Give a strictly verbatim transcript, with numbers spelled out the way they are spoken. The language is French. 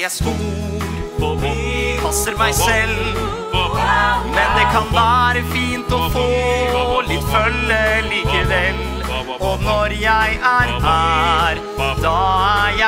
jeg er stor, passer meg selv. Men det kan være fint å få litt følge likevel. Og når jeg er her, da er jeg